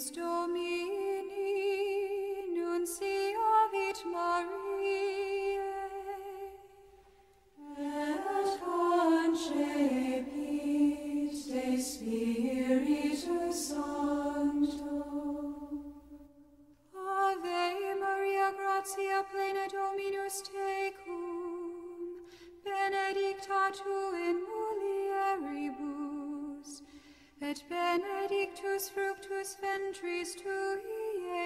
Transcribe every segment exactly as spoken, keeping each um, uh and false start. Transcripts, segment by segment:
Deus Domini, nunciavit Mariae, et concepit de Spiritu Sancto. Ave Maria, gratia plena Dominus tecum, benedicta tu in mulieribus, et benedictus fructus ventris tui,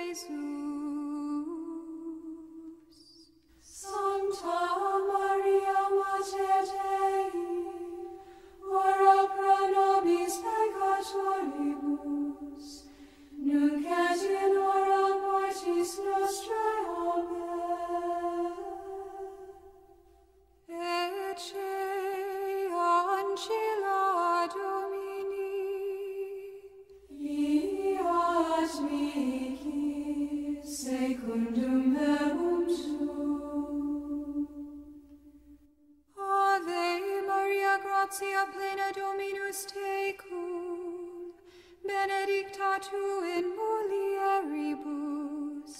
Iesus. Sancta Maria, Mater Dei, ora pro nobis peccatoribus, nunc et in hora mortis nostrae, amen. Ecce ancilla Domini, mihi secundum verbum tuum. Ave Maria, gratia plena Dominus tecum, benedicta tu in mulieribus,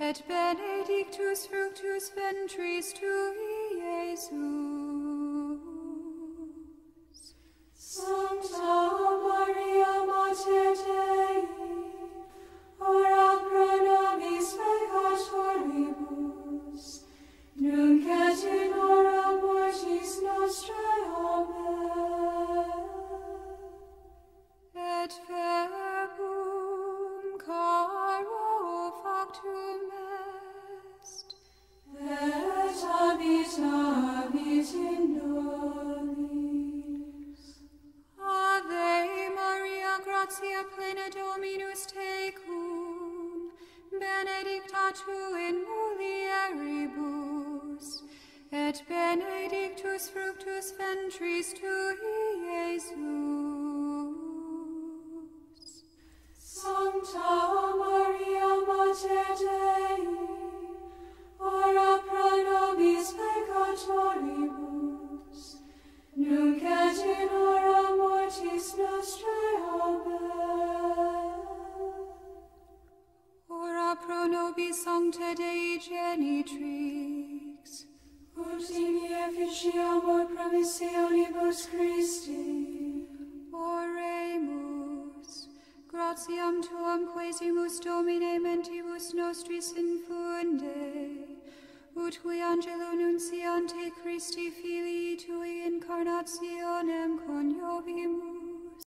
et benedictus fructus ventris tui, Iesus. Sancta Maria, Mater Dei, ora pro nobis peccatoribus, nunc et in hora mortis nostrae, amen. Et verbum caro factum est, et habitavit in nobis. Ave Maria, gratia plena Dominus tecum, benedicta tu in mulieribus, et benedictus fructus ventris tui, Iesus. Sancta Maria, Mater Dei, ora pro nobis peccatoribus, nunc et in hora mortis nostrae, amen. Ora pro nobis, Sancta Dei Genitrix, ut in efficiamur promissionibus Christi. Oremus. Gratiam tuam quaesimus Domine mentibus nostris infunde, ut qui angelo nunciante Christi filii tui incarnationem coniovimus,